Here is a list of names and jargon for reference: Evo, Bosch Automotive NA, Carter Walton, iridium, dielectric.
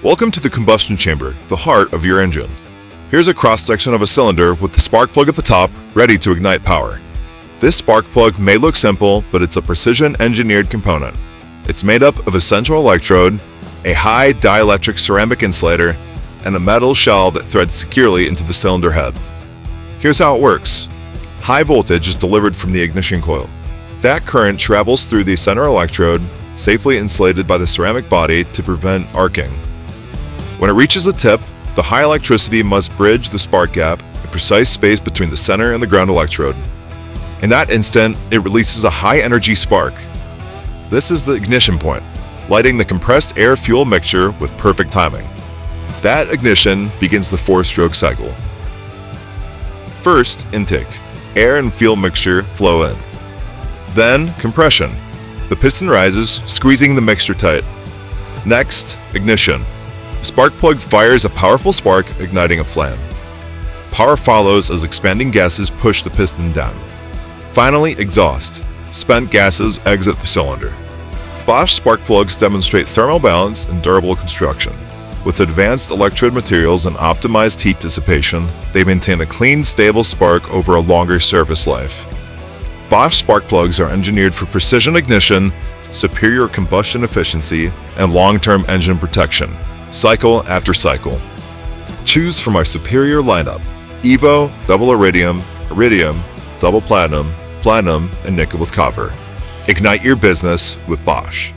Welcome to the combustion chamber, the heart of your engine. Here's a cross-section of a cylinder with the spark plug at the top, ready to ignite power. This spark plug may look simple, but it's a precision-engineered component. It's made up of a central electrode, a high dielectric ceramic insulator, and a metal shell that threads securely into the cylinder head. Here's how it works. High voltage is delivered from the ignition coil. That current travels through the center electrode, safely insulated by the ceramic body to prevent arcing. When it reaches the tip, the high electricity must bridge the spark gap, a precise space between the center and the ground electrode. In that instant, it releases a high-energy spark. This is the ignition point, lighting the compressed air-fuel mixture with perfect timing. That ignition begins the four-stroke cycle. First, intake. Air and fuel mixture flow in. Then, compression. The piston rises, squeezing the mixture tight. Next, ignition. Spark plug fires a powerful spark, igniting a flame. Power follows as expanding gases push the piston down. Finally, exhaust. Spent gases exit the cylinder. Bosch spark plugs demonstrate thermal balance and durable construction. With advanced electrode materials and optimized heat dissipation, they maintain a clean, stable spark over a longer service life. Bosch spark plugs are engineered for precision ignition, superior combustion efficiency, and long-term engine protection. Cycle after cycle. Choose from our superior lineup: Evo, double iridium, iridium, double platinum, platinum, and nickel with copper. Ignite your business with Bosch.